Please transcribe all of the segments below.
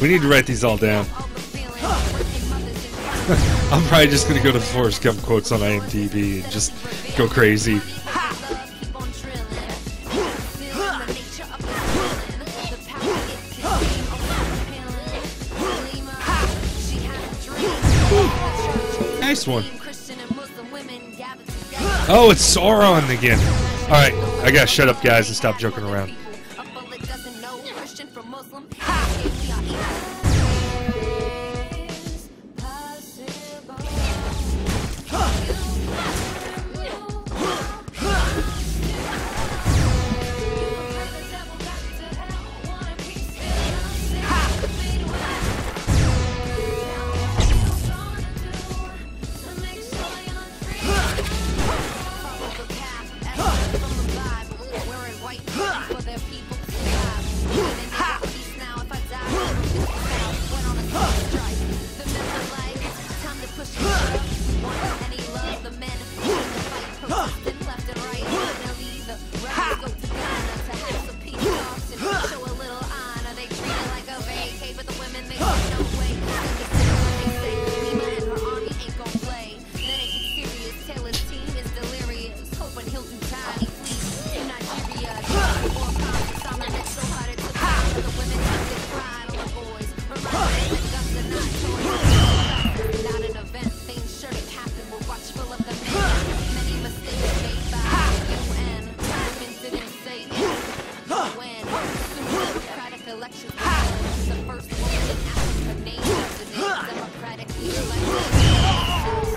We need to write these all down. I'm probably just going to go to the Forrest Gump quotes on IMDb and just go crazy. Nice one. Oh, it's Sourin again. Alright, I gotta shut up, guys, and stop joking around.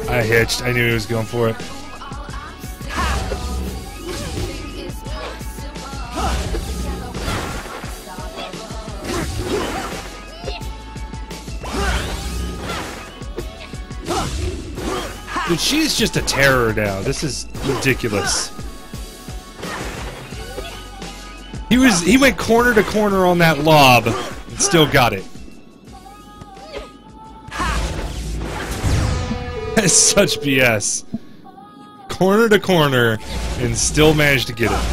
I hitched. I knew he was going for it. Dude, she's just a terror now. This is ridiculous. He went corner to corner on that lob and still got it. That's such BS. Corner to corner and still managed to get it.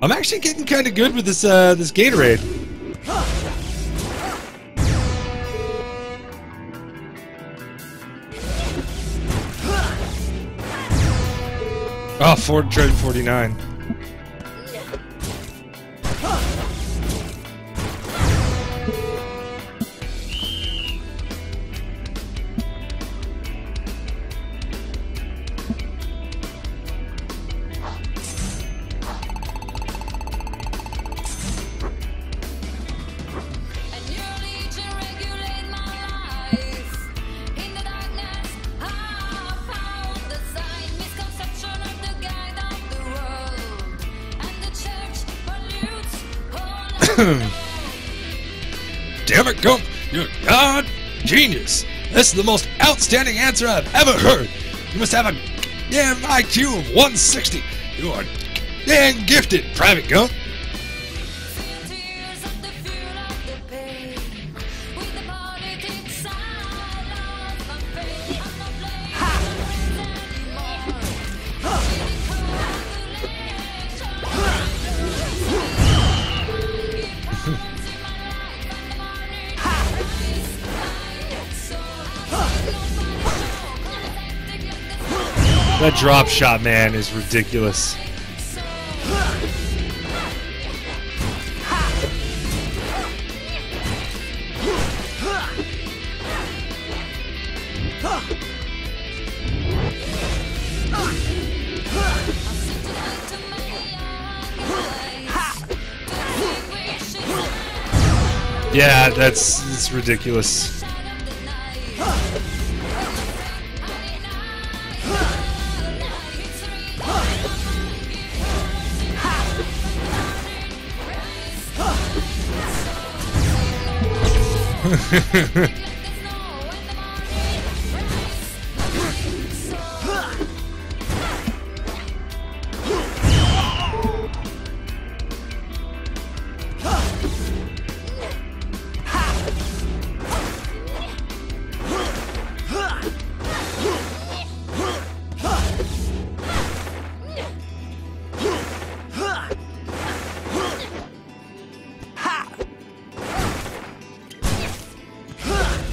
I'm actually getting kind of good with this this Gatorade. Oh, Ford Train 49. Damn it, Gump! You're a god genius! This is the most outstanding answer I've ever heard! You must have a damn IQ of 160! You are damn gifted, Private Gump! That drop shot, man, is ridiculous. Yeah, it's ridiculous.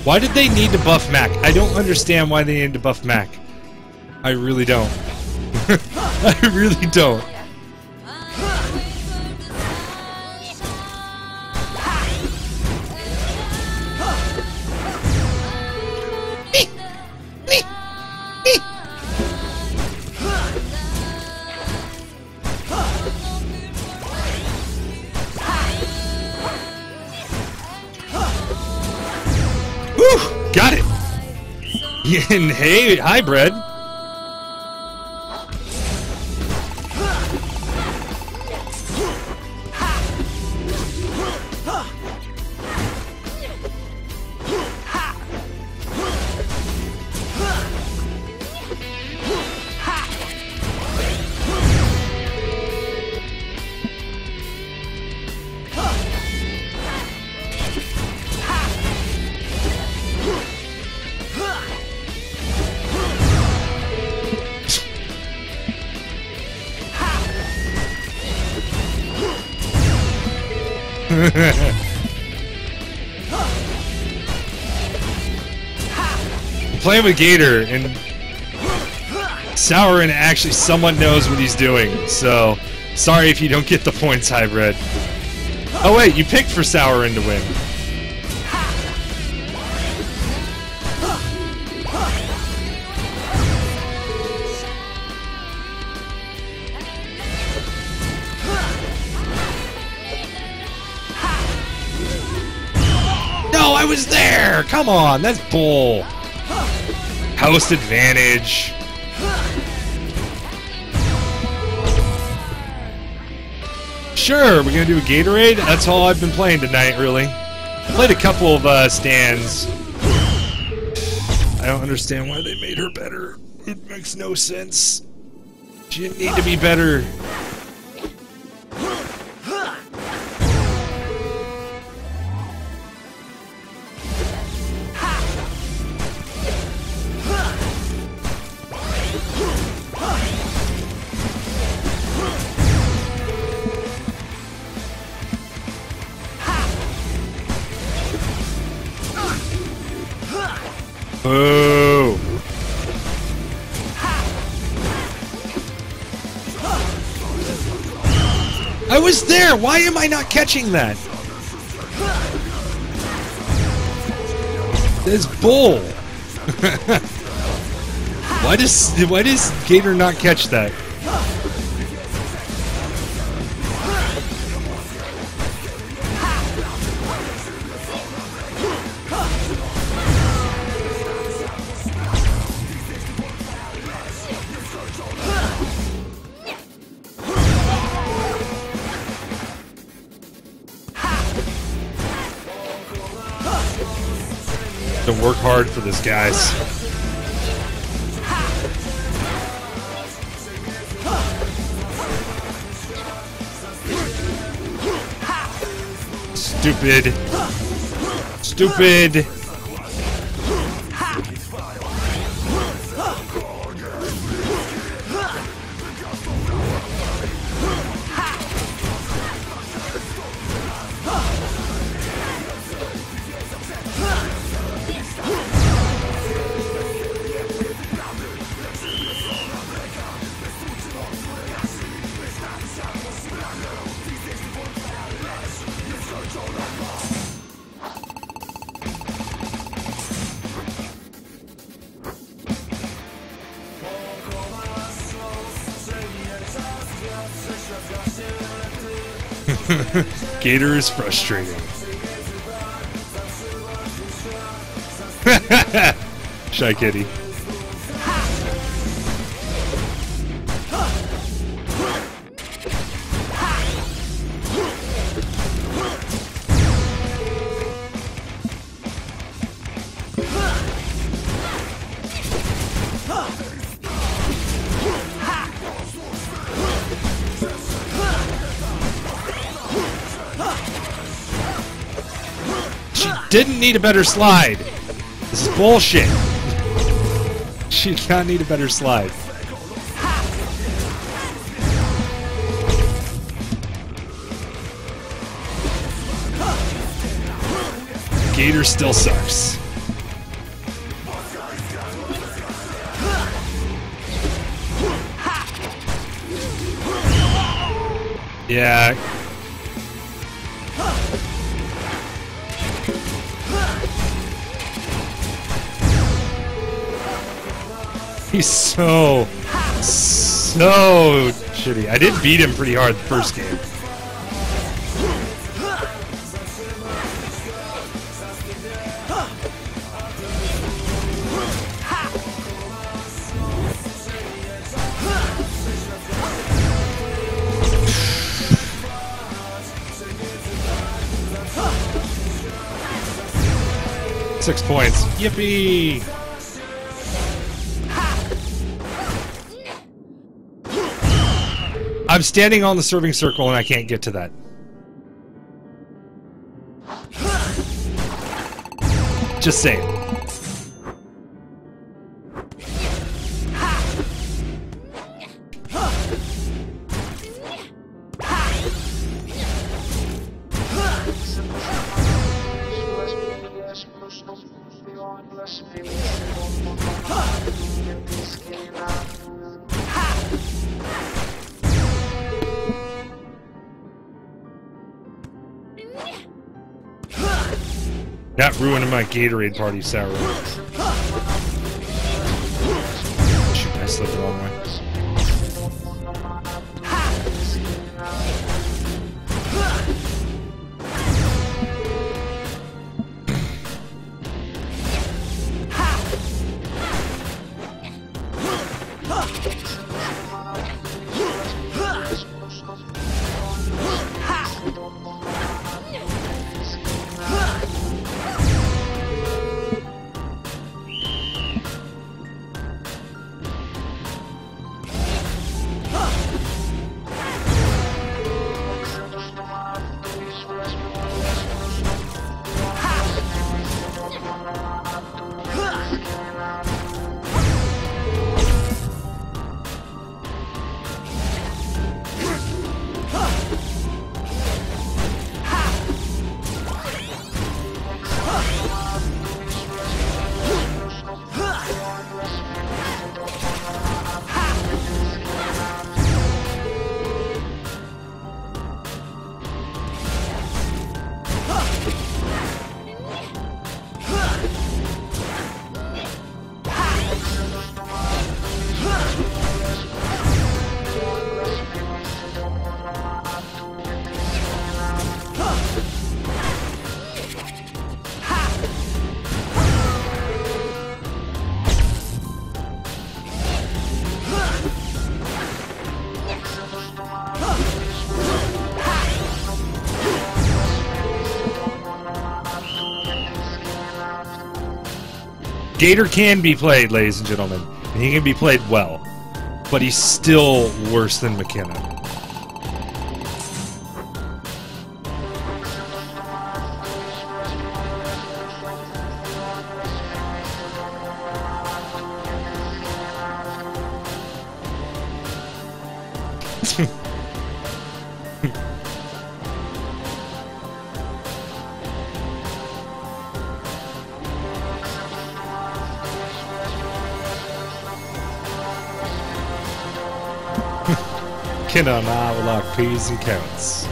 Why did they need to buff Mac? I don't understand why they need to buff Mac. I really don't. I really don't. Hey, hi, Bread. Playing with Gator and Sourin, actually someone knows what he's doing, so sorry if you don't get the points, Hybrid. Oh wait, you picked for Sourin to win. No, I was there! Come on, that's bull. Host advantage. Sure, we're gonna do a Gatorade. That's all I've been playing tonight, really. I played a couple of stands. I don't understand why they made her better. It makes no sense. She didn't need to be better. Boo! I was there! Why am I not catching that? That's bull! Why does Gator not catch that? Don't work hard for this, guys. Stupid. Stupid. Gator is frustrating. Shy kitty. Didn't need a better slide. This is bullshit. She did not need a better slide. Gator still sucks. Yeah. He's so shitty. I did beat him pretty hard the first game. Points. Yippee! I'm standing on the serving circle and I can't get to that. Just saying. That ruined my Gatorade party, Sourin. Shoot, I slipped the wrong way. Gator can be played, ladies and gentlemen, and he can be played well, but he's still worse than McKenna. Kinda and I will like peas and carrots.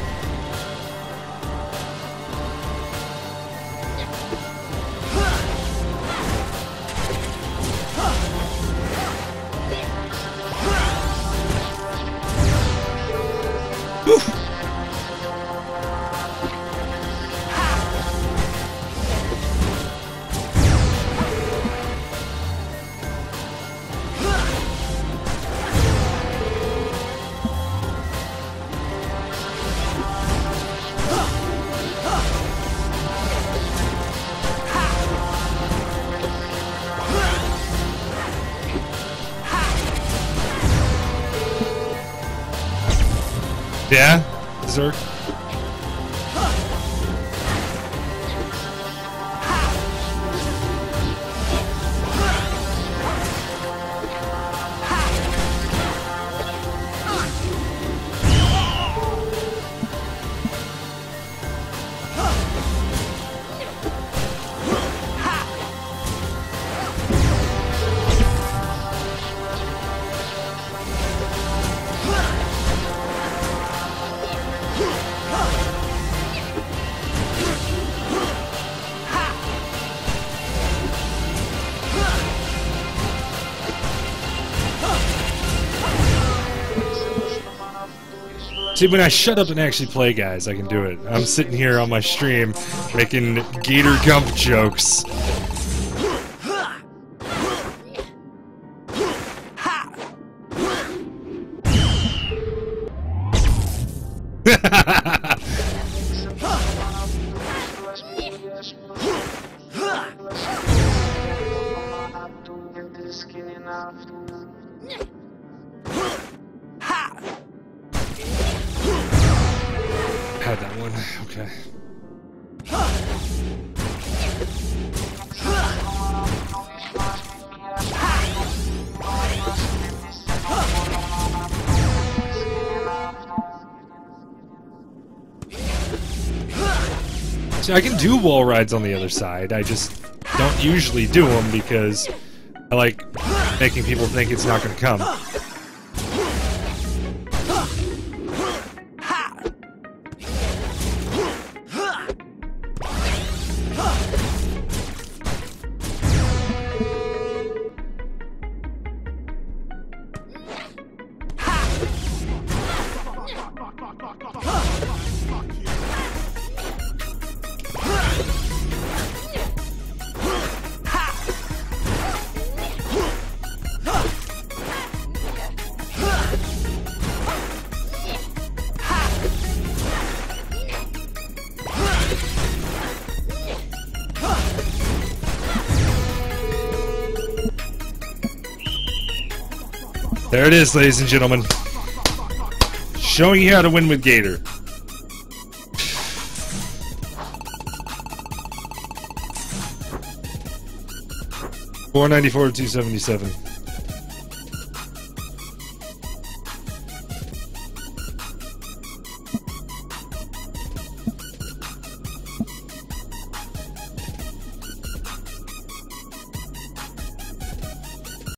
Yeah, Zerk. See, when I shut up and actually play, guys, I can do it. I'm sitting here on my stream making Gator Gump jokes. Had that one, okay. See, I can do wall rides on the other side, I just don't usually do them because I like making people think it's not gonna come. There it is, ladies and gentlemen. Showing you how to win with Gator. $494 to $277.